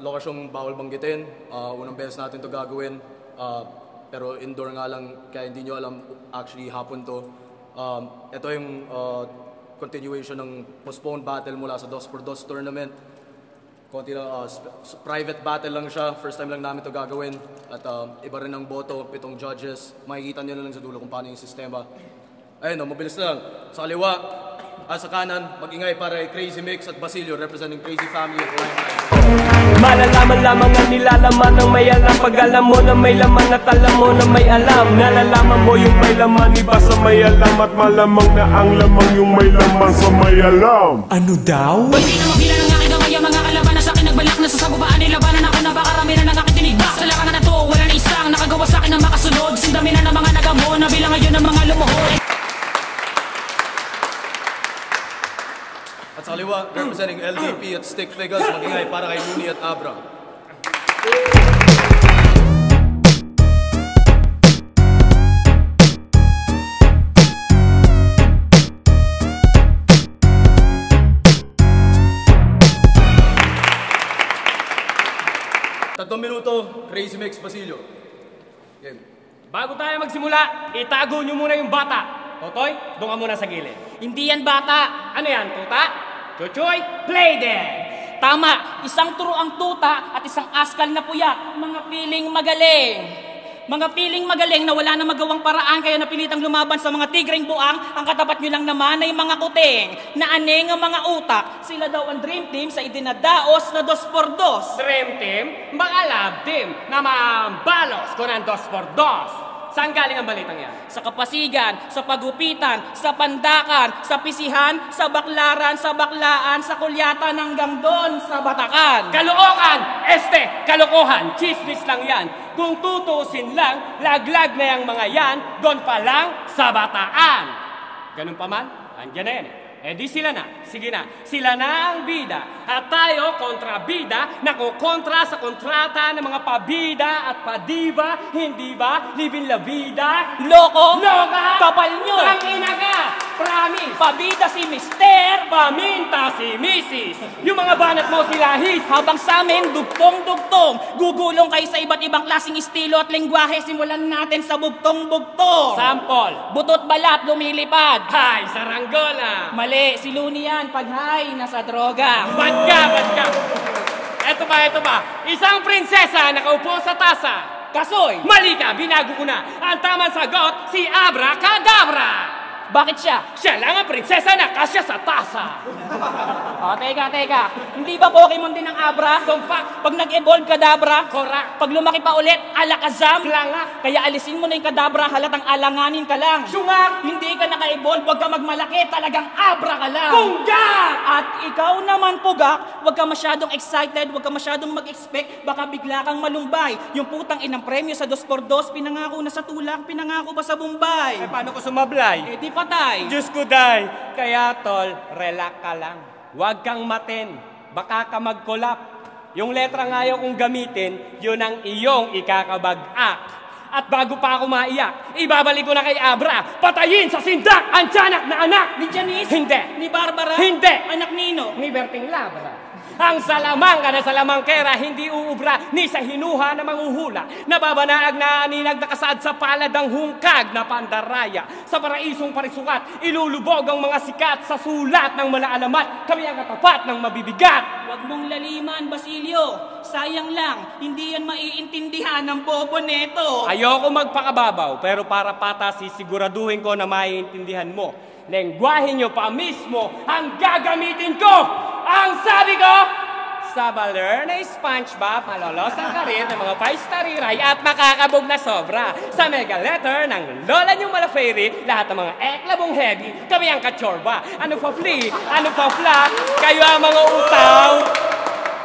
lokasyong bawal banggitin. Unang beses natin to gagawin. Pero indoor nga lang, kaya hindi nyo alam actually hapon to. Ito yung continuation ng postponed battle mula sa Dos Por Dos tournament. Konti lang, private battle lang siya. First time lang namin to gagawin. At iba rin ang boto, 7 judges. Makikita nyo na lang sa dulo kung paano yung sistema. Ayun, mabilis na lang. Sa kaliwa, sa kanan, mag-ingay para kay Crazy Mix at Bassilyo representing Crazy Family at malalaman lamang ang nilalaman ng may alam. Pag alam mo na may laman at alam mo na may alam. Nalalaman mo yung may laman, iba sa may alam. At malamang na ang lamang yung may laman sa may alam. Ano daw? Boy, di na mabilang ang aking gawaya. Mga kalaban na sa'kin nagbalak na sasagubaan. Nilabanan ako na baka rami na nang aking tinig. Sa larangan na to, wala na isang nakagawa sa'kin ng makasunod. Sindami na ng mga nagamo, nabilang ngayon ng mga lumuhod. At sa kaliwa, representing LDP at Stick Figgaz, mag-ingay para kay Loonie at Abra. Tatlong minuto, Crazy Mix, Bassilyo. Game. Bago tayo magsimula, itago nyo muna yung bata. Totoy, doon ka muna sa gilid. Hindi yan bata. Ano yan, tuta? Chochoy, play there! Tama! Isang turo ang tuta at isang askal na puya. Mga piling magaling! Mga piling magaling na wala na magawang paraan kaya napilitang lumaban sa mga tigreng buang. Ang katapat nyo lang naman ay mga kuting na aneng ang mga utak. Sila daw ang dream team sa idinadaos na 2x2. Dream team? Mag-alab team na maambalos ko ng 2x2. Saan galing ang balitang yan? Sa Kapasigan, sa Pagupitan, sa Pandakan, sa Pisihan, sa Baklaran, sa Baklaan, sa Kulyatan hanggang doon sa Batakan. Kalookan! Este! Kalokohan! Chismis lang yan. Kung tutusin lang, laglag na yung mga yan, doon pa lang sa Bataan. Ganun pa man, andyan na yan eh. Eh di sila na, sige na, sila na ang bida. At tayo, kontrabida, nakukontra sa kontrata ng mga pabida at padiva, hindi ba? Living la vida, loko, loka, kapal nyo, tangina ka, promise. Pabida si mister, paminta si misis. Yung mga banat mo sila his. Habang sa amin, dugtong-dugtong, gugulong kayo sa iba't ibang klaseng estilo at lengguahe. Simulan natin sa bugtong-bugtong. Sample, butot balat, lumilipad. Hay, saranggola. Mali, si Loonie yan, paghay, nasa droga. Bad ka. Eto ba. Isang prinsesa nakaupo sa tasa. Kasoy. Mali ka, binago ko na. Ang tamang sagot, si Abracadabra. Bakit siya? Siya lang ang prinsesa na kasya sa tasa. O, teka. Hindi ba Pokémon din ang Abra? Dumpak. Pag nag-evolve kadabra, Korak. Pag lumaki pa ulit, Alakazam. Klangak. Kaya alisin mo na yung kadabra, halatang alanganin ka lang. Syungak. Hindi ka naka-evolve, huwag ka magmalaki, talagang Abra ka lang. Punggak! At ikaw naman, Pugak, huwag ka masyadong excited, huwag ka masyadong mag-expect, baka bigla kang malumbay. Yung putang inang premyo sa 2x2, pinangako na sa tulak, pinangako pa sa Bombay. Eh, paano ko sumablay? Eh, di patay. Diyos ko, day. Kaya, tol, relax ka lang. Huwag kang matin, baka ka mag-collap. Yung letra nga ayaw kong gamitin, yun ang iyong ikakabag-ak. At bago pa ako maiyak, ibabalik ko na kay Abra, patayin sa sindak ang tiyanak na anak! Ni Janice? Hindi. Ni Barbara? Hindi. Anak Nino? Ni Berting Labra. Ang salamang ka na salamangkera, hindi uubra ni sa hinuha na manguhula. Nababanaag na aninag nakasaad sa palad ang hungkag na pandaraya. Sa paraisong parisukat, ilulubog ang mga sikat sa sulat ng malaalamat. Kami ang katapat ng mabibigat. Huwag mong laliman, Bassilyo. Sayang lang, hindi yan maiintindihan ng bobo neto. Ayoko magpakababaw, pero para pata sisiguraduhin ko na maiintindihan mo. Lengguahe nyo pa mismo ang gagamitin ko! Ang sabi ko, sa baler na Spongebob, malolosang karit ng mga 5-star at makakabog na sobra. Sa mega letter ng lola niyong malaferi, lahat ng mga eklabong heavy, kami ang kachorba. Ano pa flee? Ano pa fla? Kayo ang mga utaw.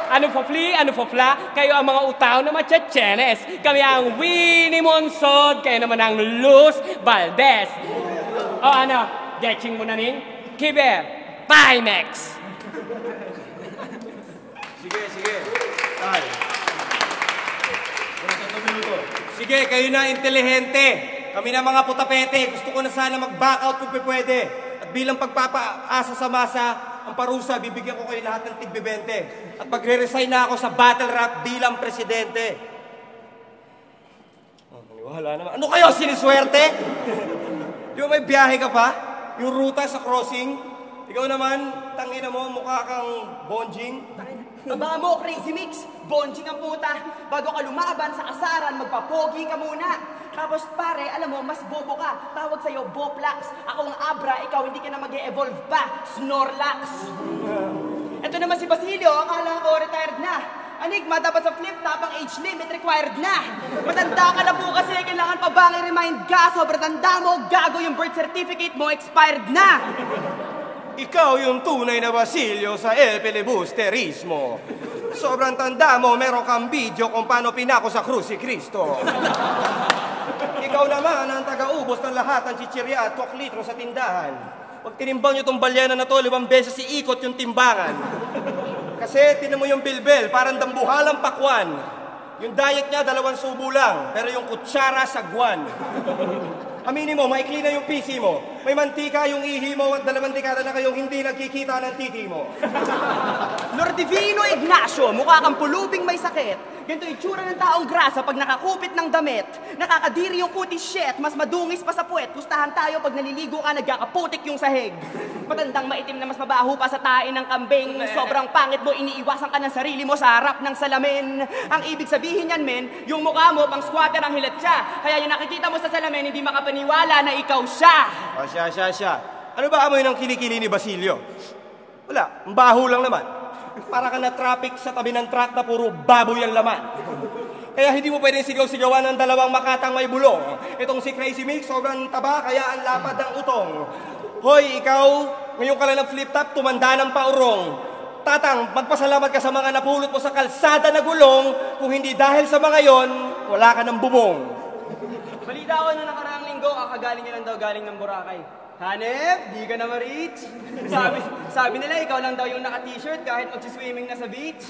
Ano pa flee? Ano pa fla? Kayo ang mga utaw na machachenes. Kami ang Winnie Monzod, kayo naman ang Luz Valdez. O ano, getching mo na ning? Kiber, PIMAX. Sige. Tay. Sige, kayo na intelihente. Kami na mga putapete. Gusto ko na sana mag-back out kung pwede. At bilang pagpapaasa sa masa, Ang parusa, bibigyan ko kayo lahat ng tigbibente. At magre-resign na ako sa battle rap bilang presidente. Oh, maniwala naman. Ano kayo, siniswerte? Di ba may biyahe ka pa? Yung ruta sa crossing? Ikaw naman, tangina mo, mukha kang bonjing. Aba mo, Crazy Mix, bonjing ang puta. Bago ka lumaban sa kasaran, magpapogi ka muna. Tapos pare, alam mo, mas bobo ka. Tawag sa'yo, Boplax. Ako ang Abra, ikaw hindi ka na mag-e-evolve pa. Snorlax. Ito naman si Bassilyo, akala ko retired na. Anigma, dapat sa flip-top ang age limit required na. Matanda ka na po kasi, kailangan pa bang i-remind ka? Sobrang tanda mo, gago yung birth certificate mo, expired na. Ikaw yung tunay na Bassilyo sa El Pelibusterismo. Sobrang tanda mo, meron kang video kung paano pinako sa krus si Kristo. Ikaw naman ang taga-ubos ng lahat ng chichirya at koklitro sa tindahan. Pag tinimbang nyo itong balyena na to, 5 beses iikot yung timbangan. Kasi tinan mo yung bilbel, parang dambuhalang pakwan. Yung diet niya, 2 subo lang, pero yung kutsara sagwan. Aminin mo, maikli na yung PC mo. May mantika yung ihi mo at 2 dekada na kayong hindi nagkikita ng titi mo. Lordivino Ignacio, mukha kang pulubing may sakit. Ganito yung tsura ng taong grasa pag nakakupit ng damit. Nakakadiri yung kutis shit, mas madungis pa sa puwet. Gustahan tayo pag naliligo ka, nagkakaputik yung sahig. Matandang maitim na mas mabaho pa sa tain ng kambing. Sobrang pangit mo, iniiwasan ka ng sarili mo sa harap ng salamin. Ang ibig sabihin yan, men, yung mukha mo, pang squatter ang hilat siya. Kaya yung nakikita mo sa salamin, hindi makapaniwala na ikaw siya. O siya. Ano ba amoy ng kilikili ni Bassilyo? Wala, mabaho lang naman. Para ka na-traffic sa tabi ng truck na puro baboy ang laman. Kaya hindi mo pwedeng sigaw-sigawan ng 2 makatang may bulong. Itong si Crazy Mix, sobrang taba, kaya ang lapad ang utong. Hoy, ikaw, ngayon ka lang ng flip-top, tumanda ng paurong. Tatang, magpasalamat ka sa mga napulot mo sa kalsada na gulong. Kung hindi dahil sa mga yon, wala ka ng bubong. Balita ko na nakaraang linggo, kakagaling niya lang daw galing ng Boracay. Hanep, di ka na ma-reach. Sabi nila, ikaw lang daw yung naka-t-shirt kahit magsiswimming na sa beach.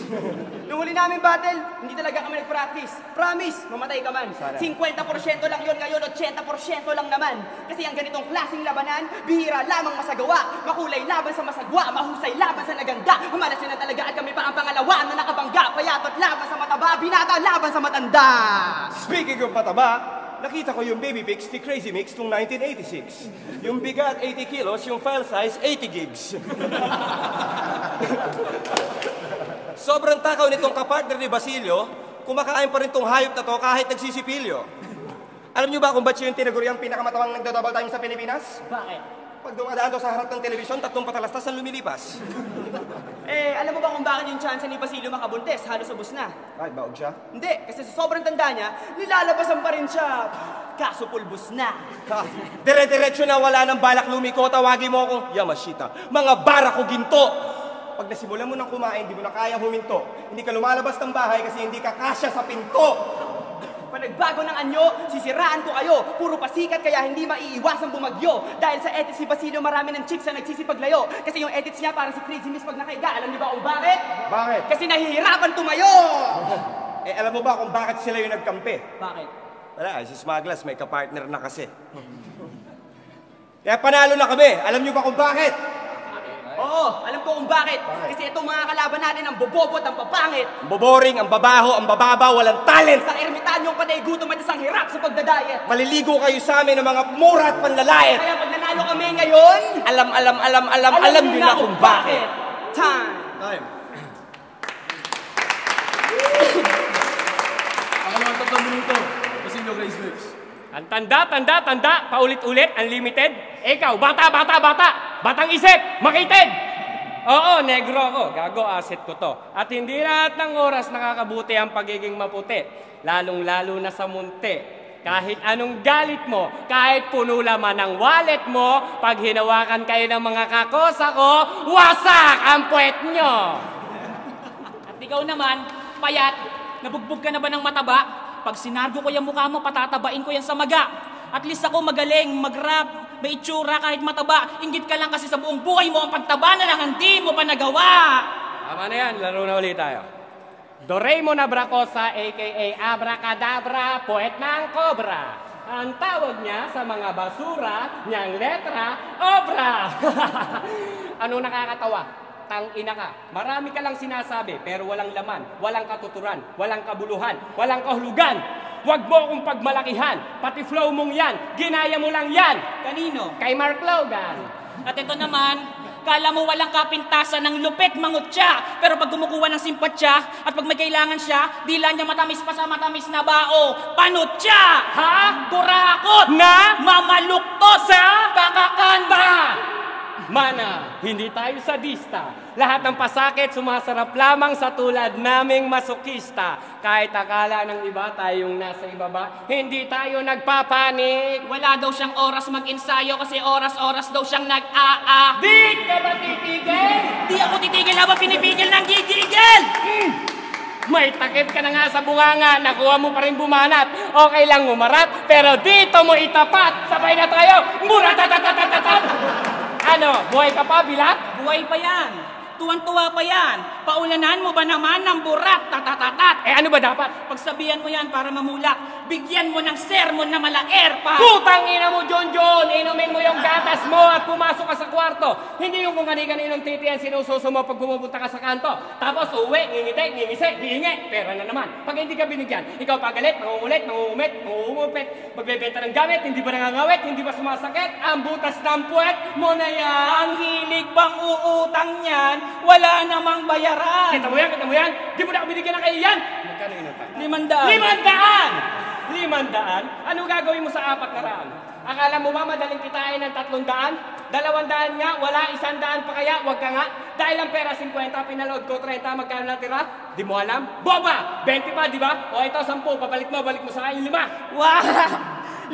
Nung huli namin battle, hindi talaga kami nag-practice. Promise, mamatay ka man. Sana. 50% lang yun ngayon, 80% lang naman. Kasi ang ganitong klaseng labanan, bihira lamang masagawa. Makulay laban sa masagwa, mahusay laban sa naganda. Humalas yun na talaga at kami pa ang pangalawa na nakabangga. Payatot laban sa mataba, binata laban sa matanda. Speaking of mataba, nakita ko yung baby pics ni Crazy Mix noong 1986. Yung bigat 80 kilos, yung file size 80 gigs. Sobrang takaw nitong kapartner ni Bassilyo, kumakain pa rin tong hayop na to kahit nagsisipilyo. Alam niyo ba kung ba't siya yung tinaguriang pinakamatawang nagdodouble time sa Pilipinas? Bakit? Pag dumadaan to sa harap ng telebisyon, 3 patalastas ang lumilipas. Alam mo ba kung bakit yung chance ni Bassilyo makabuntes? Halos ubos na. Bakit baog siya? Hindi, kasi sa sobrang tanda niya, nilalabasan pa rin siya. Kaso pulbos na. Dire-diretso na, wala ng balak lumiko. Tawagin mo akong Yamashita. Mga bara ko ginto. Pag nasimulan mo nang kumain, di mo na kaya huminto. Hindi ka lumalabas ng bahay kasi hindi ka kasya sa pinto. Panagbago ng anyo, sisiraan ko kayo. Puro pasikat kaya hindi maiiwasang bumagyo. Dahil sa ethics ni Bassilyo, marami ng chicks na nagsisipaglayo. Kasi yung ethics niya parang si Crazy Miss pag nakaiga. Alam niyo ba kung bakit? Bakit? Kasi nahihirapan tumayo! Alam mo ba kung bakit sila yung nagkampi? Bakit? Wala, si Smaglas may kapartner na kasi. Kaya panalo na kami. Alam niyo ba kung bakit? Oo, alam ko kung bakit. Kasi itong mga kalaban natin ang bobobot, ang papangit. Ang boboring, ang babaho, ang bababa, walang talent. Sa ermitanyong panay gutom at isang hirap sa pagdadayet. Maliligo kayo sa amin ng mga mura at panlalait. Kaya pag nanalo kami ngayon, alam nyo na kung bakit. Time. Ako naman 3 minuto. Bassilyo, Crazy Mix. Ang tanda, paulit-ulit, unlimited. Ikaw, bata. Batang isip, makitid! Oo, negro ako. Gago, asset ko to. At hindi lahat ng oras nakakabuti ang pagiging maputi. Lalong-lalo na sa munti. Kahit anong galit mo, kahit puno laman ang wallet mo, pag hinawakan kayo ng mga kakosa ko, wasak ang puwet nyo! At ikaw naman, payat, nabugbog ka na ba ng mataba? Pag sinargo ko yung mukha mo, patatabain ko yan sa maga. At least ako magaling, mag-rap. May itsura kahit mataba. Inggit ka lang kasi sa buong buhay mo ang pagtaba na lang hindi mo pa nagawa. Tama na yan. Laro na ulit tayo. Doraemon Abracosa, a.k.a. Abracadabra, poet ng Cobra. Ang tawag niya sa mga basura niyang letra, Obra. Ano nakakatawa? tang ina ka. Marami ka lang sinasabi, pero walang laman, walang katuturan, walang kabuluhan, walang kahulugan. Huwag mo akong pagmalakihan, pati flow mong yan, ginaya mo lang yan. Kanino? Kay Mark Logan. At ito naman, kala mo walang kapintasan ng lupit, mangot siya. Pero pag gumukuha ng simpatya, at pag may kailangan siya, dila niya matamis pa sa matamis na bao. Panot siya! Ha? Kurakot! Na? Mamalukto sa kakakanta! Mana, hindi tayo sadista. Lahat ng pasakit sumasarap lamang sa tulad naming masokista. Kahit akala ng iba tayong nasa ibaba, hindi tayo nagpapanik. Wala daw siyang oras mag-insayo kasi oras-oras daw siyang nag-a-a. Di ka ba titigil? Di ako titigil habang pinipigil ng gigigil! May takip ka na nga sa bunganga, nakuha mo pa rin bumanat. Okay lang umarat, pero dito mo itapat. Sabay na tayo! Muratatatatatatatat! Ano, buhay ka pa, Bilat? Buhay pa yan. Tuwan-tuwa pa yan. Paulanan mo ba naman ng burat? Tatatatat. Eh ano ba dapat? Pagsabihan mo yan para mamulak. Bigyan mo ng sermon na malaer pa. Putang ina mo, John. Inumin mo yung gatas mo at pumasok ka sa kwarto. Hindi yung kung kanikaninong titi ang sinususo mo pag gumupunta ka sa kanto. Tapos uwi, ngingiti, ngingisi, diingi. Pera na naman. Pag hindi ka binigyan, ikaw pagalit, nangungulit, nangungumit, nangungupit. Magbebenta ng gamit, hindi ba nangangawit, hindi ba sumasakit? Ang butas ng puwet mo na yan. Ang hilig bang uutang yan? Wala namang bayaran. Kita mo yan, kita mo yan. Di mo na ako binigyan ng kayo yan. Magkano inutang? 500. 500! 500? Ano gagawin mo sa 400? Akala mo ba madaling kitain ng 300? 200 nga, wala, 100 pa kaya, wag ka nga. Dahil ang pera 50, pinaload ko 30, magkano natira? Di mo alam? Boba! 20 pa, di ba? O ito, 10, pabalik mo, balik mo sa akin yung 5. Wow!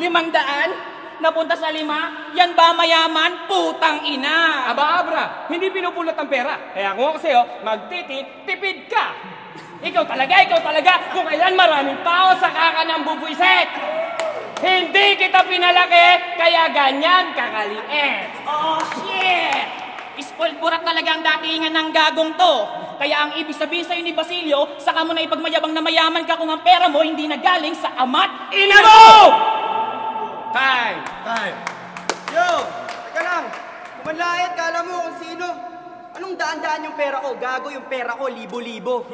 500? Napunta sa 5, yan ba mayaman? Putang ina! Aba, Abra, hindi pinupulot ang pera. Kaya kung ako sa'yo, magtitipid ka. Ikaw talaga, kung kailan maraming tao, saka ka ng bubuiset. Hindi kita pinalaki, kaya ganyan kakaliit. Oh, shit! Ispolburat talaga ang datingan ng gagong to. Kaya ang ibig sabihin sa'yo ni Bassilyo, saka mo na ipagmayabang na mayaman ka kung ang pera mo hindi nagaling sa amat ina mo! Time! Time! Yo! Teka lang! Kumanlayat, kala mo kung sino? Anong daan-daan yung pera ko? Gago yung pera ko, libo-libo.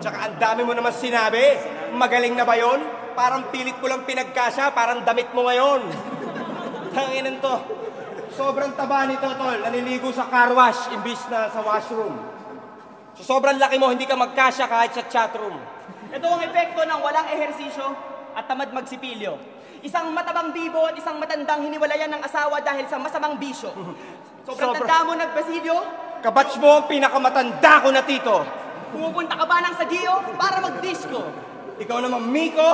Tsaka ang dami mo naman sinabi. Magaling na ba yun? Parang pilit ko lang pinagkasya, parang damit mo ngayon. Tanginan to. Sobrang taba nito, tol. Naniligo sa car wash, imbis na sa washroom. So, sobrang laki mo, hindi ka magkasya kahit sa chatroom. Ito ang epekto ng walang ehersisyo at tamad magsipilyo. Isang matabang bibo at isang matandang hiniwalayan ng asawa dahil sa masamang bisyo. Sobrang tanda mo nagbasilyo? Kabatch mo ang pinakamatanda ko na tito. Pumupunta ka ba ng Sagio para mag-disco? Ikaw naman, Miko.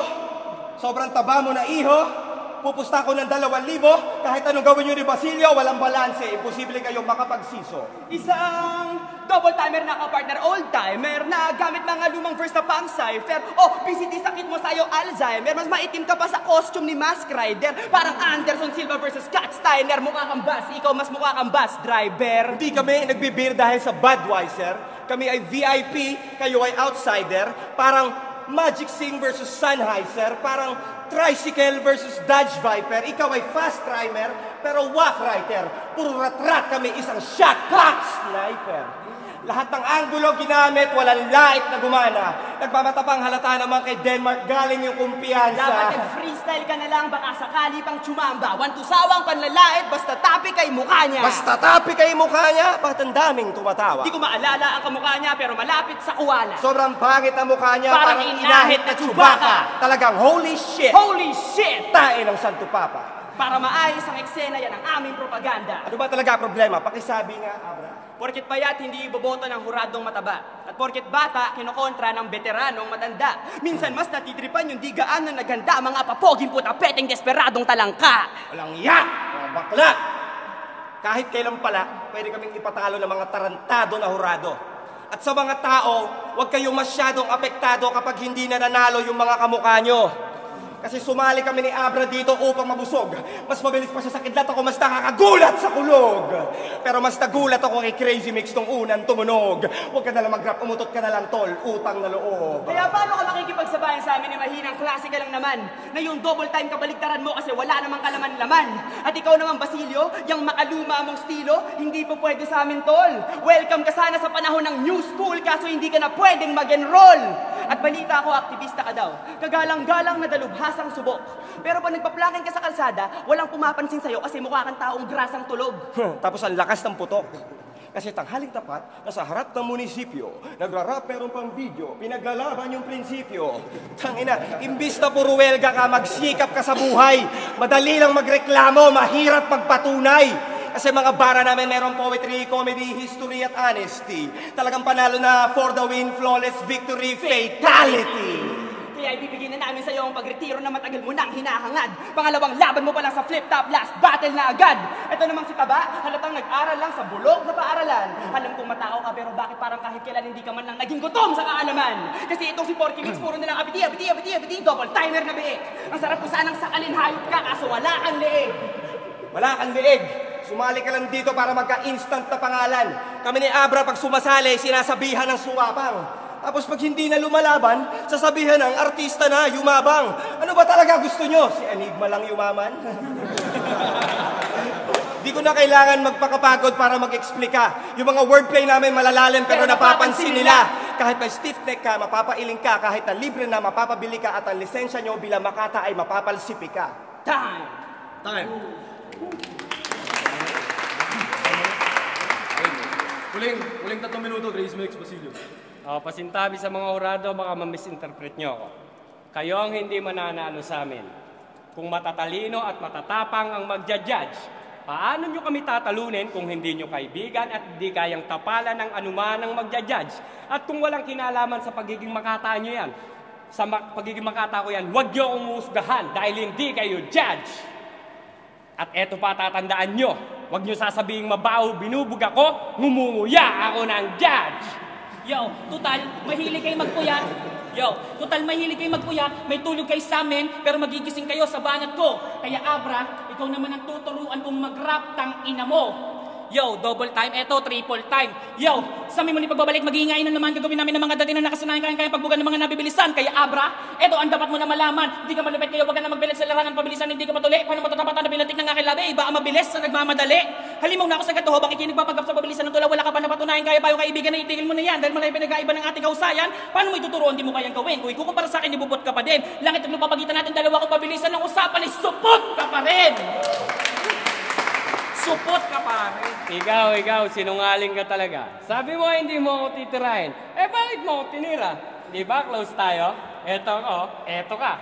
Sobrang taba mo na iho. Pupusta ko ng 2,000. Kahit anong gawin nyo ni Bassilyo, walang balanse. Imposible kayong makapagsiso. Isang double-timer na ka-partner, old-timer, na gamit mga lumang verse na pang-cypher. O, PCD sakit mo sa'yo, Alzheimer. Mas maitim ka pa sa costume ni Mask Rider. Parang Anderson Silva versus Scott Steiner. Mukha kang bus, ikaw mas mukha kang bus driver. Hindi kami nagbibir dahil sa Budweiser. Kami ay VIP, kayo ay outsider. Parang Magic Sing versus Sennheiser. Parang Tricycle versus Dodge Viper. Ikaw ay fast timer, pero walk rider. Puro ratrat kami, isang shot clock sniper. Lahat ng anggulo ginamit, walang light na gumana. Nagmamatapang halata naman kay Denmark galing yung kumpiyansa. Dapat nag-freestyle ka na lang, baka sakali pang tsumamba. Wantusawang panlalait, basta tapik ay mukha niya. Basta tapik ay mukha niya? Ba't ang daming tumatawa? Hindi ko maalala ang kamukha niya, pero malapit sa kuwala. Sobrang pangit ang mukha niya, parang inahit na Chewbacca. Talagang holy shit! Holy shit! Tae ng Santo Papa. Para maayos ang eksena, yan ang aming propaganda. Ano ba talaga problema? Pakisabi nga, Abra. Porket payat, hindi iboboto ng huradong mataba. At porket bata, kinokontra ng veteranong matanda. Minsan mas natitripan yung digaan na naganda, mga papoging putapeteng desperadong talangka. Walang iyak! Mga bakla! Kahit kailan pala, pwede kaming ipatalo ng mga tarantado na hurado. At sa mga tao, huwag kayong masyadong apektado kapag hindi na nanalo yung mga kamukha nyo. Kasi sumali kami ni Abra dito upang mabusog. Mas mabilis pa siya sa kidlat ako, mas nakakagulat sa kulog. Pero mas nagulat ako kay Crazy Mix nung unang tumunog. Huwag ka nalang mag-rap, umutot ka nalang, tol. Utang na loob. Kaya paano ka makikipagsabayan sa amin na mahinang klase ka lang naman? Na yung double time kabaligtaran mo kasi wala namang kalaman-laman. At ikaw naman, Bassilyo, yung makaluma mong stilo, hindi po pwede sa amin, tol. Welcome ka sana sa panahon ng new school, kaso hindi ka na pwedeng mag-enroll. At balita ako, aktivista ka daw. Kagalang-galang na dalubhasang subok. Pero pag nagpaplakin ka sa kalsada, walang pumapansin sa'yo kasi mukha kang taong grasang tulog. Tapos ang lakas ng putok. Kasi tanghaling tapat, nasa harap ng munisipyo, nagrarap meron pang video, pinaglalaban yung prinsipyo. Tangina, imbis na puruwelga ka, magsikap ka sa buhay. Madali lang magreklamo, mahirap pagpatunay. Kasi mga bara namin meron poetry, comedy, history at honesty. Talagang panalo na for the win, flawless victory, fatality. Kaya ibibigay na namin sa'yo ang pagretiro na matagal mo nang hinahangad. Pangalawang laban mo pa lang sa flip-top, last battle na agad. Ito namang si Taba, halatang nag-aral lang sa bulok na paaralan. Alam kong matao ka, pero bakit parang kahit kailan hindi ka man lang naging gutom sa kaalaman? Kasi itong si Porky Mix, puro nilang abiti, double timer na biik. Ang sarap ko sanang sakalin, hayop ka, kaso wala kang leeg. Wala kang leeg? Sumali ka lang dito para magka-instant na pangalan. Kami ni Abra pag sumasali, sinasabihan ng suwabang. Tapos pag hindi na lumalaban, sasabihan ng artista na yumabang. Ano ba talaga gusto nyo? Si Enigma lang yumaman? Di ko na kailangan magpakapagod para mag-explika. Yung mga wordplay namin malalalim pero napapansin nila. Kahit may stiff neck ka, mapapailing ka. Kahit na libre na, mapapabili ka. At ang lisensya nyo bilang Makata ay mapapalsipi ka. Time! Time! Uling 3 minuto, Crazy Mix, Bassilyo. Pasintabi sa mga hurado, baka ma-misinterpret nyo ako. Kayo ang hindi mananalo sa amin. Kung matatalino at matatapang ang magja-judge, paano nyo kami tatalunin kung hindi nyo kaibigan at hindi kayang tapalan ng anuman ng magja-judge? At kung walang kinalaman sa pagiging Makata nyo yan, sa pagiging Makata ko yan, huwag nyo umuusgahan dahil hindi kayo judge. At eto pa tatandaan nyo, huwag nyo sasabing mabaho, binubog ako, ngumunguya ako ng judge! Yo, total, mahilig kayo magpuyat. May tulog kayo sa amin, pero magigising kayo sa banat ko. Kaya Abra, ikaw naman ang tuturuan kong mag-rap, tang ina mo. Yo, double time, eto, triple time. Yo, sa aming muli pagbabalik, mag-iingayin na naman gagawin namin ng mga dati na nakasanayan kayang pagbuga ng mga nabibilisan. Kaya Abra, eto ang dapat mo na malaman. Hindi ka malupit kayo, wag ka na magbilis sa larangan pabilisan, hindi ka patuli. Paano matatapatan na binatik ng aking labi? Iba ang mabilis sa nagmamadali. Halimaw na ako sa gatuho, bakikinig pa paggap sa pabilisan ng tula, wala ka pa napatunayan kaya payong kaibigan na itigil mo na yan dahil malay pinagkaiba ng ating kausayan. Paano mo ituturo, hindi mo kayang gawin? Kung ikukumpara sa akin, ibubot ka pa din. Langit at lupa pagitan natin dalawa kung pabilisan ng usapan, isupot ka pa rin! Supot ka, pare. Ikaw, sinungaling ka talaga. Sabi mo, hindi mo ako titirahin. Eh, bakit mo ako tinira? Di ba, close tayo? Eto ko, eto ka.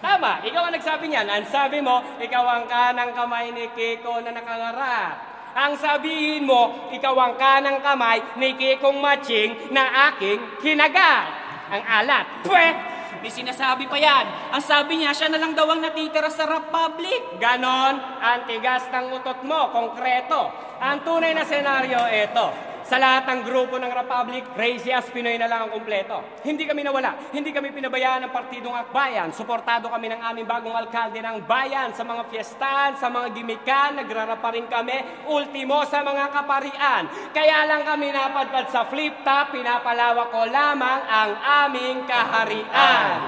Tama, ikaw ang nagsabi niyan. Ang sabi mo, ikaw ang kanang kamay ni Kiko na nakangarap. Ang sabihin mo, ikaw ang kanang kamay ni Kikong Matching na aking kinagat. Ang alat. Pweh! May sinasabi pa yan. Ang sabi niya, siya na lang daw ang natitira sa Republic. Ganon, ang tigas ng utot mo, konkreto. Ang tunay na senaryo, eto. Sa lahat ng grupo ng Republic, Crazy as Pinoy na lang ang kumpleto. Hindi kami nawala, hindi kami pinabayaan ng partidong akbayan. Suportado kami ng aming bagong alkalde ng bayan. Sa mga fiestahan, sa mga gimikan, nagrarapa rin kami. Ultimo sa mga kaparian. Kaya lang kami napadpad sa flip-top, pinapalawak ko lamang ang aming kaharian.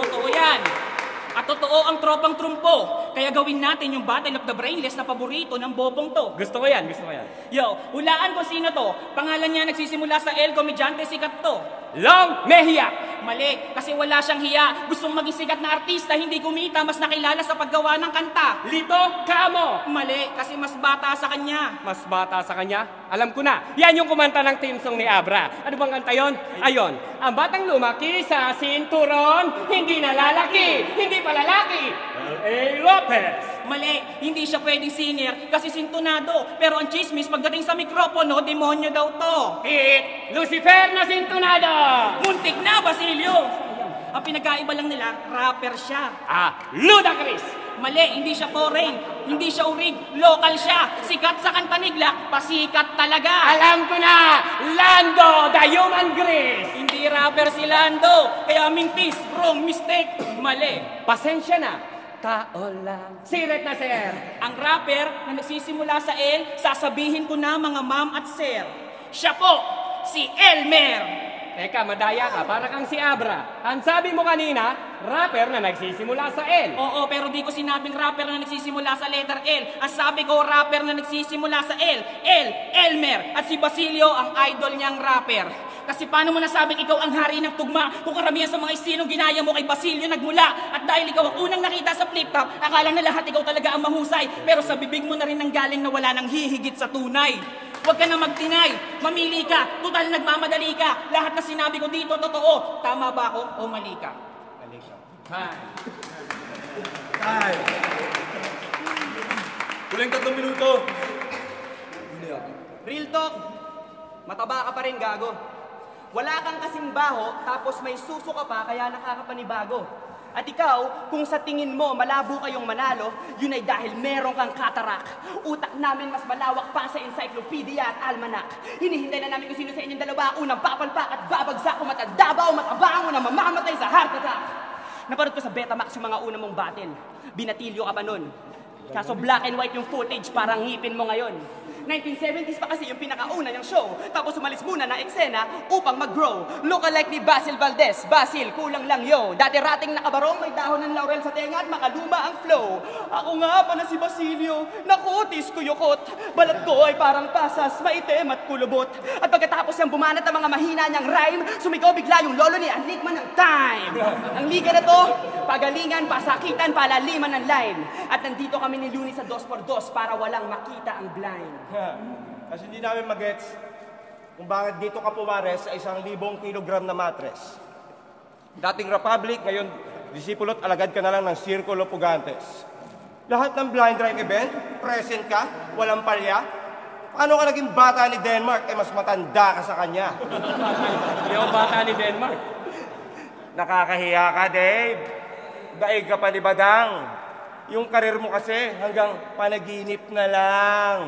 Totoo yan. At totoo ang tropang trumpo. Kaya gawin natin yung Battle of the Brainless na paborito ng bobong to. Gusto ko yan, gusto ko yan. Yo, hulaan ko sino to. Pangalan niya nagsisimula sa El, komedyante sikat to. Long Mejia! Mali, kasi wala siyang hiya. Gustong maging sikat na artista, hindi kumita, mas nakilala sa paggawa ng kanta. Lito Camo! Mali, kasi mas bata sa kanya. Mas bata sa kanya? Alam ko na, yan yung kumanta ng team song ni Abra. Ano bang kanta yon? Ayon, ang batang lumaki sa sinturon, hindi nalalaki, hindi palalaki. Hey, Lopez! Mali, hindi siya pwedeng singer kasi sintunado. Pero ang chismis, pagdating sa mikropono, demonyo daw to. It! Lucifer na sintunado! Muntik na, Bassilyo! Ang pinagkaiba lang nila, rapper siya. Ah, ludacris! Mali, hindi siya foreign, hindi siya urig, local siya. Sikat sa kantanigla, pasikat talaga. Alam ko na! Lando, the human grease! Hindi rapper si Lando, kaya mintis, wrong mistake. Mali. Pasensya na. Tao lang. Sirit na, sir! Ang rapper na nagsisimula sa L, sasabihin ko na mga ma'am at sir. Siya po, si Elmer! Teka, madaya ka. Para kang si Abra. Ang sabi mo kanina, rapper na nagsisimula sa L. Oo, pero di ko sinabing rapper na nagsisimula sa letter L. Ang sabi ko, rapper na nagsisimula sa L. L, Elmer. At si Bassilyo, ang idol niyang rapper. Kasi paano mo nasabing ikaw ang hari ng tugma kung karamihan sa mga istinong ginaya mo kay Bassilyo nagmula? At dahil ikaw ang unang nakita sa flip-top, akala na lahat ikaw talaga ang mahusay. Pero sa bibig mo na rin ang galing na wala nang hihigit sa tunay. Huwag ka na magtinay. Mamili ka. Total nagmamadali ka. Lahat na sinabi ko dito, totoo. Tama ba ako o mali ka? Mali siya. Hi. Kulang 3 minuto. Real talk. Mataba ka pa rin, gago. Wala kang kasing baho, tapos may suso ka pa, kaya nakakapanibago. At ikaw, kung sa tingin mo malabo kayong manalo, yun ay dahil meron kang katarak. Utak namin mas malawak pa sa encyclopedia at almanak. Hinihintay na namin kung sino sa inyong dalawa unang papalpak at babagsak kung matanda ba o matabang na mamamatay sa heart attack. Naparod ko sa Betamax yung mga una mong battle. Binatilyo ka pa nun. Kaso black and white yung footage, parang ngipin mo ngayon. 1970s pa kasi yung pinakauna niyang show. Tapos umalis muna ng eksena upang mag-grow. Lookalike ni Basil Valdez. Basil, kulang lang yo. Dati-rating nakabarong, may dahon ng laurel sa tenga at makaluma ang flow. Ako nga pa na si Bassilyo. Nakutis ko yukot. Balat ko ay parang pasas, maitim at kulubot. At pagkatapos niyang bumanat ang mga mahina niyang rhyme, sumigaw bigla yung lolo ni Anigma ng time. Ang liga na to, pagalingan, pasakitan, palaliman ng line. At nandito kami ni Loonie sa 2x2 para walang makita ang blind. Kasi hindi namin magets kung bakit dito ka pumares sa 1,000 kilogram na matres. Dating Republic, ngayon disipulot alagad ka na lang ng Circulo Pugantes. Lahat ng blind drive event, present ka, walang palya. Paano ka naging bata ni Denmark? Eh, mas matanda ka sa kanya. Hindi ako bata ni Denmark. Nakakahiya ka, Dave. Daig ka pa ni Badang. Yung karir mo kasi hanggang panaginip na lang.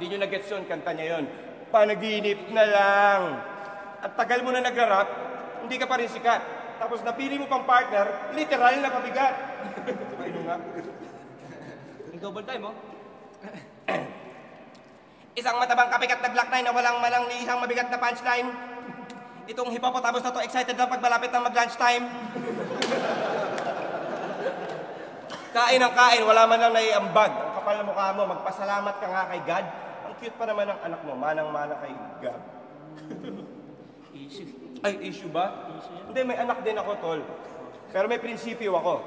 Hindi nyo na-gets yun, kanta niya yun. Panaginip na lang. At tagal mo na nag-rap, hindi ka pa rin sikat. Tapos napili mo pang partner, literal na pabigat. Paano nga? Double time, oh. Isang matabang kapikat na black line na walang malang lihang mabigat na punchline. Itong hipopotamus na to, excited na pag malapit na mag-lunch time. Kain ang kain, wala man lang naiambag. Ang kapal na mukha mo, magpasalamat ka nga kay God. Cute pa naman ang anak mo, manang-mana kay Gab. Issue. Ay, issue ba? Issue. Hindi, may anak din ako, tol. Pero may prinsipyo ako.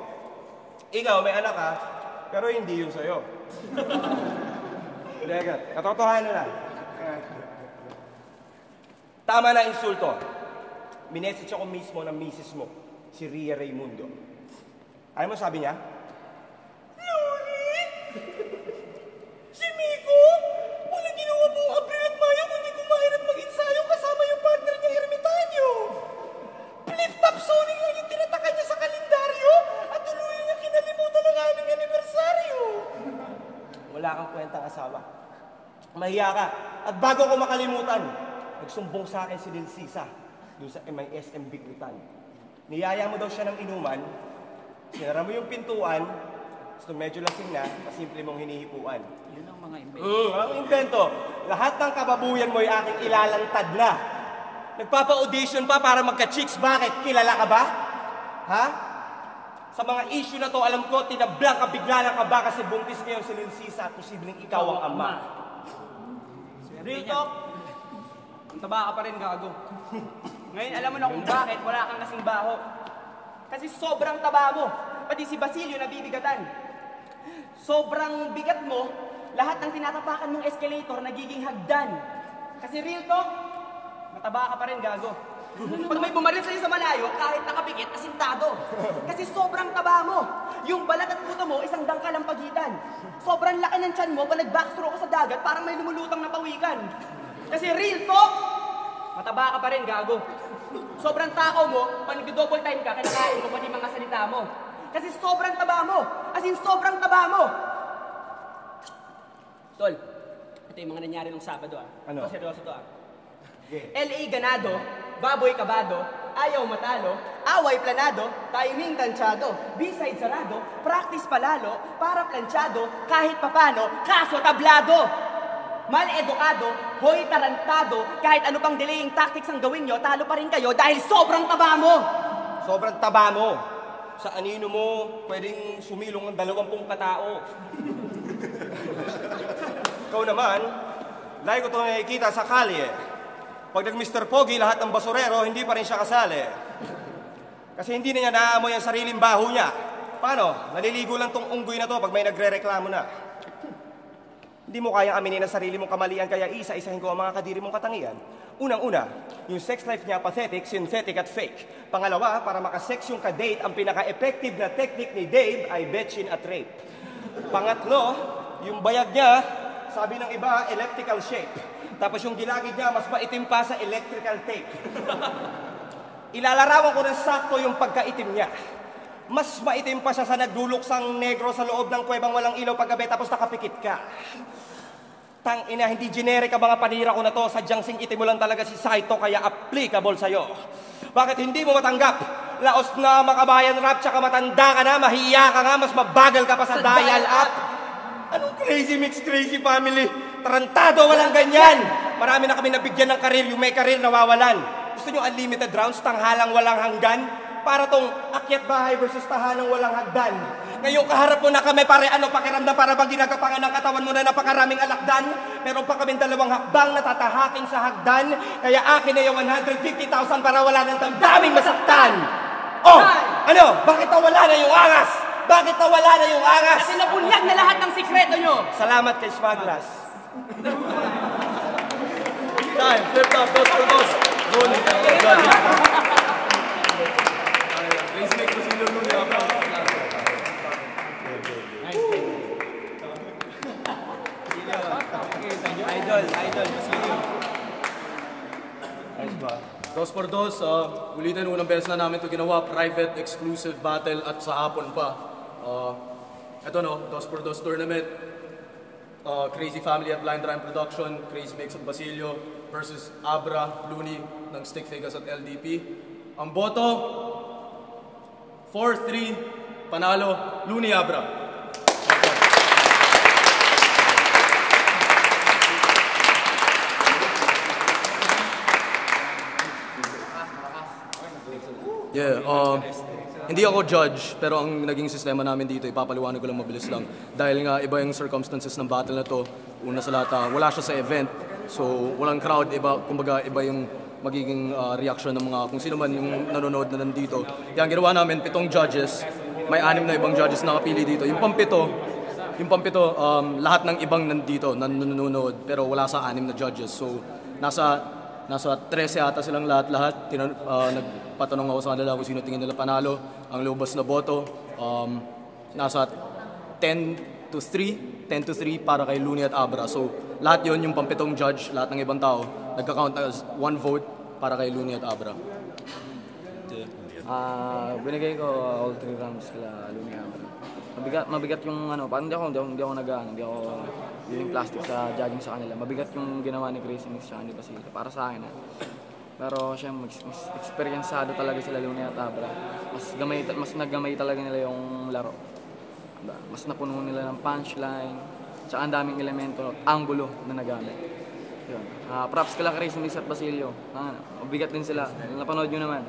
Ikaw, may anak ka, pero hindi yung sa'yo. Degat, katotohanan na. Tama na insulto. Minessage ako mismo ng misis mo, si Ria Raimundo. Ayaw mo sabi niya? Loonie! Si Miko! Walang ginawa buong Abril at Mayo kundi kumahir at mag-insayo kasama yung partner niya, Ermitanyo. Flip-top zoning lang yung tinataka niya sa kalendaryo at tuluyan niya kinalimutan ang aming anibersaryo. Wala kang kwentang asawa. Mahiya ka. At bago ko makalimutan, nagsumbong sa akin si Lil Sisa doon sa MISM Biglutan. Niyaya mo daw siya ng inuman, sinara mo yung pintuan, so medyo lasing na, pasimple mong hinihipuan. Yun ang mga invento. Ang invento. Lahat ng kababuyan mo ay aking ilalantad na. Nagpapa-audition pa para magka-chicks. Bakit? Kilala ka ba? Ha? Sa mga issue na to, alam ko, tinablang ka, bigla lang ka ba kasi buntis ngayon si Lil Sisa at posibleng ikaw ang ama. Real talk. Ang taba ka pa rin, gago. Ngayon, alam mo na kung bakit wala kang kasing baho. Kasi sobrang taba mo. Pati si Bassilyo nabibigatan. Sobrang bigat mo, lahat ng tinatapakan mong escalator nagiging hagdan. Kasi real talk, mataba ka pa rin, gago. Pag may bumaril sa'yo sa malayo, kahit nakapikit, asintado. Kasi sobrang taba mo. Yung balat at puto mo, isang dangkal ang pagitan. Sobrang laki ng tiyan mo, balag-backstroke ko sa dagat, parang may lumulutang na pawikan. Kasi real talk, mataba ka pa rin, gago. Sobrang takaw mo, pag nag-double time ka, kinakain mo pa ni mga salita mo. Kasi sobrang taba mo. As in, sobrang taba mo. Tol, ito yung mga nangyari nung Sabado. Ano? Seryoso to. LA ganado, baboy kabado, ayaw matalo, away planado, timing tansyado, B-side sarado, practice palalo, para plansyado, kahit papano, kaso tablado. Mal-edukado, hoy tarantado, kahit ano pang delaying tactics ang gawin nyo, talo pa rin kayo dahil sobrang taba mo! Sobrang taba mo! Sa anino mo, pwedeng sumilong ang 20 katao. Ikaw naman, lagi ko ito nakikita sa kalye. Pag nag-Mr. Pogi, lahat ng basurero, hindi pa rin siya kasali. Kasi hindi na niya naamoy ang sariling baho niya. Paano? Naliligo lang tong unggoy na to pag may nagre-reklamo na. Hindi mo kayang aminin ang sarili mong kamalian, kaya isa-isahin ko ang mga kadiri mong katangian. Unang-una, yung sex life niya pathetic, synthetic at fake. Pangalawa, para makasex yung kadate, ang pinaka-effective na technique ni Dave ay betchin at rape. Pangatlo, yung bayag niya, sabi ng iba, elliptical shape. Tapos yung gilagid niya, mas maitim pa sa electrical tape. Ilalarawan ko ng sakto yung pagkaitim niya. Mas maitim pa siya sa nagduluksang negro sa loob ng kuwebang walang ilaw paggabi tapos nakapikit ka. Tang ina, hindi generic ang mga panira ko na to. Sadyang sing itim mo lang talaga si Saito kaya applicable sa'yo. Bakit hindi mo matanggap? Laos na makabayan rap, tsaka matanda ka na, mahiya ka nga, mas mabagal ka pa sa dial-up. Anong Crazy Mix, Crazy Family? Tarantado, walang ganyan! Marami na kami nabigyan ng karir, yung may karir nawawalan. Gusto nyo unlimited rounds, tanghalang walang hanggan? Para tong akyat bahay versus tahanang walang hagdan. Ngayon kaharap mo na kami, pare, ano pakiramdam, para bang ginagapangan ng katawan mo na napakaraming alakdan? Meron pa kaming 2 hakbang na tatahakin sa hagdan, kaya akin na yung 150,000 para wala ng damdaming masaktan! Oh! Hi. Ano? Bakit nawala na yung angas? Bakit nawala na yung angas? Kasi nabunyag na lahat ng sikreto nyo! Salamat kay Smaglas. Time! Flip top! Dos por dos! Loonie! Please make this into Loonie, Abra. Nice. Idol. Bassilyo. Nice ba? Dos por dos, ulitin unang beses na namin ito ginawa, private, exclusive battle at sa hapon pa. Ito no, Dos por Dos Tournament, Crazy Family at Blind Rhyme Production, Crazy Mix at Bassilyo versus Abra, Loonie ng Stick Figgaz at LDP. Ang boto, 4-3, panalo, Loonie Abra. Yeah, hindi ako judge, pero ang naging sistema namin dito, ipapaliwanag ko lang mabilis lang. Dahil nga iba yung circumstances ng battle na to, una sa lata, wala siya sa event. So, walang crowd, iba, kumbaga iba yung magiging reaction ng mga kung sino man yung nanonood na nandito. Kaya ang ginawa namin, 7 judges, may 6 na ibang judges na nakapili dito. Yung pampito, lahat ng ibang nandito, nanonood, pero wala sa 6 na judges. So, nasa 13 ata silang lahat-lahat. Nagpatanong ako sa kanila kung sino tingin nila panalo. Ang lubos na boto, nasa 10 to 3 para kay Loonie at Abra. So, lahat yon yung pampitong judge, lahat ng ibang tao, nagka-count as 1 vote para kay Loonie at Abra. Binigay ko all 3 rounds kila Loonie at Abra. Mabigat yung ano, parang hindi ako yung plastic sa judging sa kanila. Mabigat yung ginawa ni Crazy Mix siya, hindi Bassilyo, para sa akin. Pero siya, mas experienceado talaga sila Loonie at Abra. Mas naggamay talaga nila yung laro. Mas napuno nila ng punchline, tsaka ang daming elemento, angulo na nagamit. Yun. Props kala Crazy Mix at Bassilyo. Mabigat din sila. Napanood nyo naman.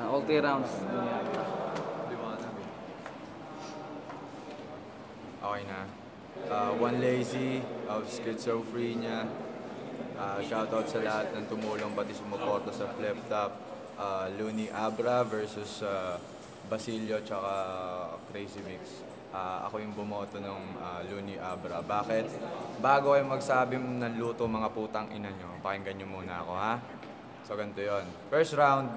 All 3 rounds. Okay na. 1 lazy of Schizophrenia. Shoutout sa lahat ng tumulong pati sumuporta sa flip top. Loonie Abra versus Bassilyo tsaka Crazy Mix. Ako yung bumoto ng Loonie Abra. Bakit? Bago ay magsabi ng luto mga putang ina nyo, pakinggan nyo muna ako ha. So ganito yun. First round,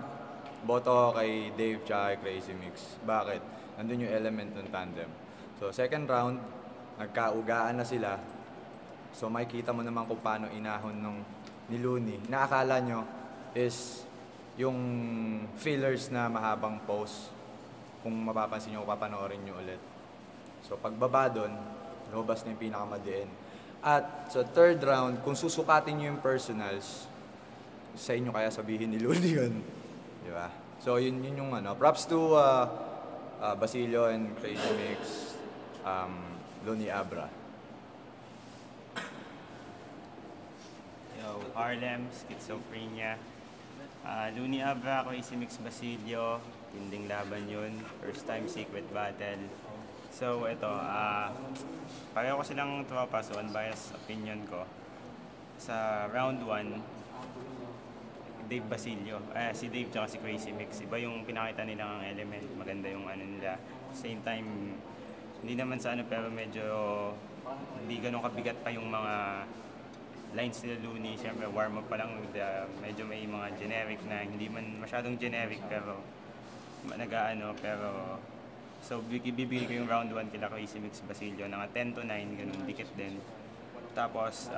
boto kay Dave tsaka Crazy Mix. Bakit? Nandun yung element ng tandem. So second round, nagkaugaan na sila. So makikita mo naman kung paano inahon ni Loonie. Naakala nyo is yung fillers na mahabang pose. Kung mapapansin nyo, papanoorin nyo ulit. So pagbaba doon, lumabas na yung pinakamadiin. At sa third round, kung susukatin nyo yung personals, sa inyo kaya sabihin ni Loonie yun. Di ba? So yun yung ano. Props to Bassilyo and Crazy Mix, Loonie, Abra. So Harlem, Schizophrenia. Loonie, Abra, Crazy Mix, Bassilyo. Tinding laban yun. First time secret battle. So ito, pareho ko silang tropa, so unbiased opinion ko. Sa round 1, Dave Bassilyo, si Dave tsaka si Crazy Mix, iba yung pinakita nilang element, maganda yung ano nila. Same time, hindi naman sa ano pero medyo hindi ganun kabigat pa yung mga lines nila Loonie. Siyempre warm up pa lang, medyo may mga generic na, hindi man masyadong generic pero nagaano pero... So bibigay ko yung round 1 kila Crazy Mix, Bassilyo, naka 10 to 9, ganun, dikit din. Tapos,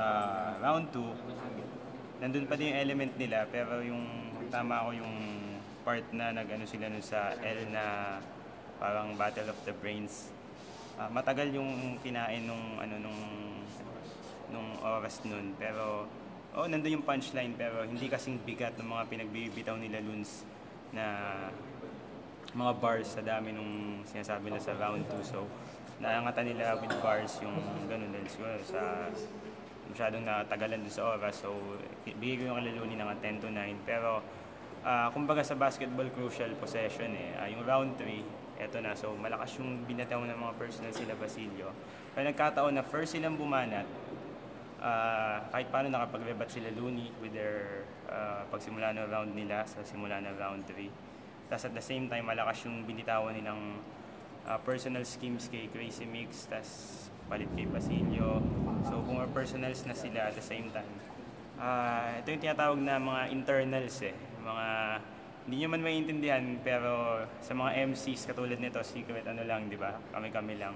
round 2, nandun pa din yung element nila, pero yung tama ko yung part na nag-ano sila nun sa L na parang Battle of the Brains. Matagal yung kinain nung, ano, nung oras nun, pero oh, nandun yung punchline, pero hindi kasing bigat ng mga pinagbibitaw nila Loons na mga bars sa dami nung sinasabi na sa round 2. So, naangatan nila with bars yung ganun din siguro sa masyadong natagalan doon sa oras. So, bigay ko yung kalaluni ng 10 to 9. Pero, kumbaga sa basketball crucial possession eh. Yung round 3, eto na. So, malakas yung binataw ng mga personal sila Bassilyo. Pero nagkataon na first silang bumanat, kahit paano nakapag-rebat sila Loonie with their pagsimula ng round nila sa simula ng round 3. Tapos at the same time, malakas yung binitawan nilang personal schemes kay Crazy Mix, tas palit kay Bassilyo. So kung mga personals na sila at the same time. Ito yung tinatawag na mga internals eh. Mga hindi nyo man maintindihan pero sa mga MCs katulad nito, secret ano lang, di ba? Kami-kami lang.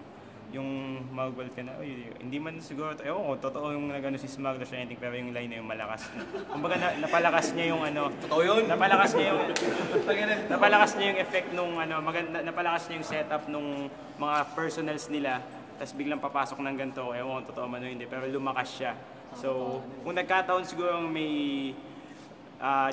Yung mag-world ka na, hindi man siguro, ewan ko, totoo yung nagano si Smaglas or anything, pero yung line na yung malakas. Kumbaga napalakas niya yung ano, totoo yun? Napalakas niya yung, napalakas niya yung effect nung ano, napalakas niya yung setup nung mga personals nila, tapos biglang papasok ng ganito, ewan ko, totoo man o hindi, pero lumakas siya. So, kung nagkataon siguro may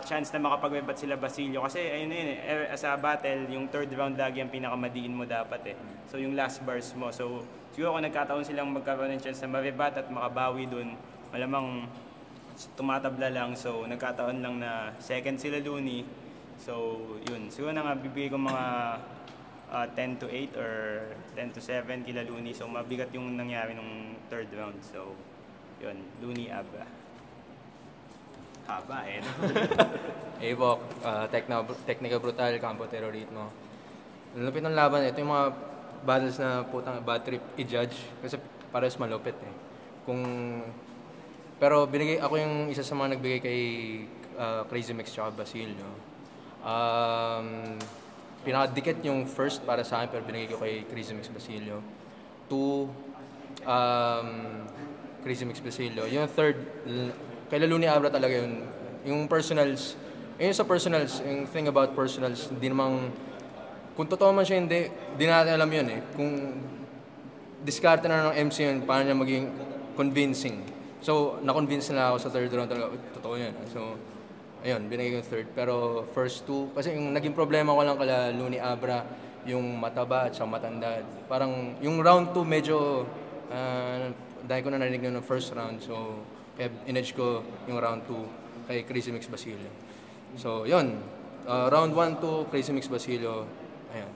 chance na makapag-rebat sila Bassilyo kasi ayun na yun eh, sa battle yung third round lagi ang pinakamadiin mo dapat eh, so yung last bars mo, so siguro kung nagkataon silang magkaroon ng chance na ma-rebat at makabawi dun, malamang tumatabla lang, so nagkataon lang na second sila Loonie, so yun, siguro na nga bibigay ko mga 10 to 8 or 10 to 7 kila Loonie, so mabigat yung nangyari nung third round, so yun, Loonie, Abra. Haba eh. Avok, Technica Brutal, Campo Terrorismo. Lupit ng laban. Ito yung mga battles na putang bad trip i-judge. Kasi parehas malupit eh. Kung... Pero binigay ako yung isa sa mga nagbigay kay Crazy Mix tsaka Bassilyo. Pinakadikit yung first para sa akin pero binigay ko kay Crazy Mix, Bassilyo. 2, Crazy Mix, Bassilyo. Yung third, kaila Loonie, Abra talaga yun. Yung personals, yun sa personals, yung thing about personals, hindi namang, kung totoo man siya hindi, di natin alam yun eh. Kung diskarte na ng MC yun, paano niya maging convincing. So, na-convince na ako sa third round talaga, totoo yun. So, ayun, binigay yung third. Pero first two, kasi yung naging problema ko lang kala Loonie, Abra, yung mataba at sa matanda. Parang yung round 2 medyo, dahil ko na narinig na ng first round, so, kaya in-edge ko yung round 2 kay Crazy Mix, Bassilyo. So, yun. Round 1 to Crazy Mix, Bassilyo. Ayan.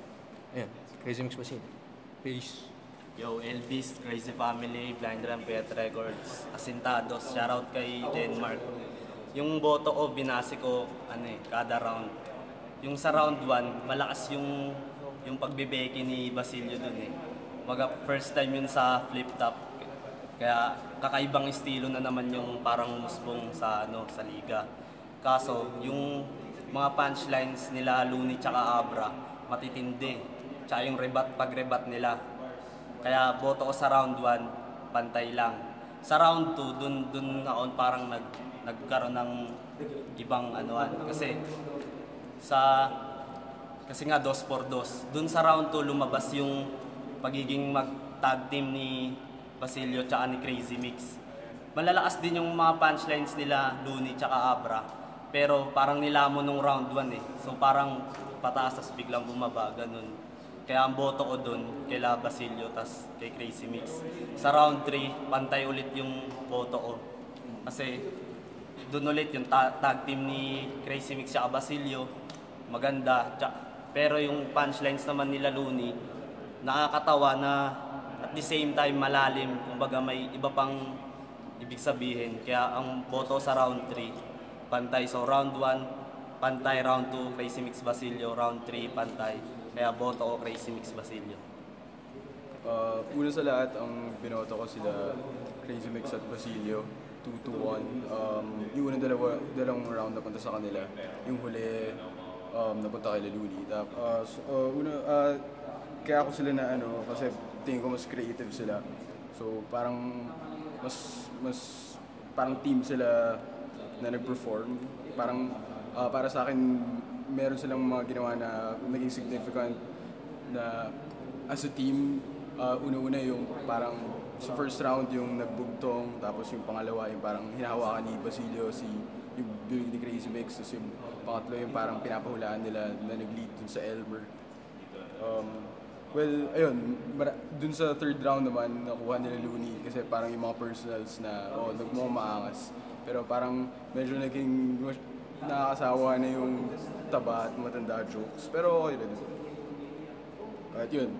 Ayan. Crazy Mix, Bassilyo. Peace. Yo, Elvis, Crazy Family, Blind Rampet Records, Asintados. Shoutout kay Denmark. Yung boto ko, binasi ko, ano eh, kada round. Yung sa round 1, malakas yung pagbebeki ni Bassilyo dun eh. First time yun sa flip-top. Kaya kakaibang estilo na naman yung parang musbong sa ano sa liga. Kaso yung mga punchlines nila Loonie tsaka Abra matitindi. Tsaka yung rebat pagrebat nila. Kaya boto ko sa round 1 pantay lang. Sa round 2 dun naon parang nagkaroon ng ibang anuan kasi nga Dos Por Dos. Dun sa round 2 lumabas yung pagiging mag-tag team ni Bassilyo tsaka ni Crazy Mix. Malalakas din yung mga punchlines nila Loonie tsaka Abra. Pero parang nilamon nung round 1 eh. So parang pataas tapos biglang bumaba, ganun. Kaya ang boto ko dun, kay La Bassilyo tapos kay Crazy Mix. Sa round 3, pantay ulit yung boto ko. Kasi dun ulit yung tag team ni Crazy Mix at Bassilyo, maganda. Pero yung punchlines naman nila Loonie, nakakatawa na at the same time malalim. Kumbaga may iba pang ibig sabihin. Kaya ang boto sa round 3, pantay. So round 1, pantay. Round 2, Crazy Mix Bassilyo. Round 3, pantay. Kaya boto ko Crazy Mix Bassilyo. Una sa lahat, ang binoto ko sila Crazy Mix at Bassilyo. 2-1. Yung unang dalawang round napunta sa kanila. Yung huli, napunta kay Loonie. Kaya ako sila na ano, kasi tingin ko mas creative sila. So parang mas parang team sila na nag-perform. Parang para sa akin, meron silang mga ginawa na naging significant na as a team. Una-una yung parang sa first round yung nagbugtong, tapos yung pangalawa yung parang hinahawakan ni Bassilyo yung building ni Crazy Mix, tapos yung pangatlo yung parang pinapahulaan nila na nag-lead dun sa Elmer. Well, ayun, dun sa third round naman, nakuha nila Loonie kasi parang yung mga personals na nagmamaangas. Pero parang medyo naging nakakasawa na yung taba at matanda jokes. Pero okay na dun. At yun,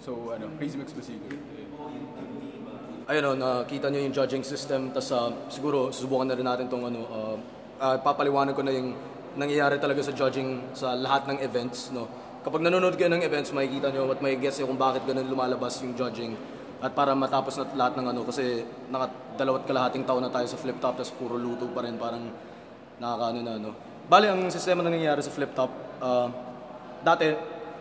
so ano, Crazy Mix Bassilyo. Ayun, nakita nyo yung judging system. Tapos siguro susubukan na rin natin itong ano, papaliwanag ko na yung nangyayari talaga sa judging sa lahat ng events, no? Kapag nanonood kayo ng events, makikita nyo at may guess nyo kung bakit ganun lumalabas yung judging. At para matapos na lahat ng ano, kasi nakadalawat kalahating taon na tayo sa flip top, tapos puro luto pa rin, parang nakakaano na ano. Bale, ang sistema na nangyayari sa flip top, dati,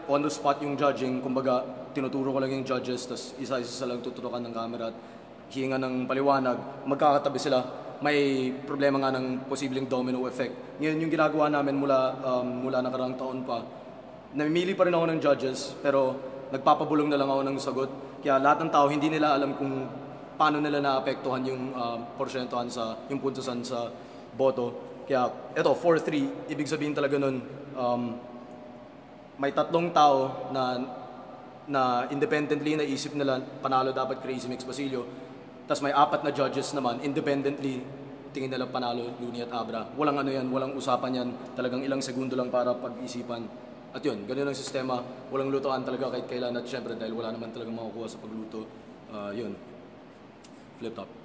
on the spot yung judging, kumbaga, tinuturo ko lang yung judges, tapos isa-isa lang tuturukan ng camera at hihinga ng paliwanag, magkakatabi sila. May problema nga ng posibleng domino effect. Ngayon, yung ginagawa namin mula nakarang taon pa, namimili pa rin ako ng judges, pero nagpapabulong na lang ako ng sagot. Kaya lahat ng tao, hindi nila alam kung paano nila naapektuhan yung porsyentuhan yung puntasan sa boto. Kaya eto, 4-3, ibig sabihin talaga nun, may tatlong tao na independently naisip nila, panalo dapat Crazy Mix Bassilyo. Tapos may apat na judges naman, independently, tingin nila panalo Loonie at Abra. Walang ano yan, walang usapan yan, talagang ilang segundo lang para pag-isipan. At yun, ganun ang sistema. Walang lutoan talaga kahit kailan at syempre dahil wala naman talaga makukuha sa pagluto. Yun. Flip top.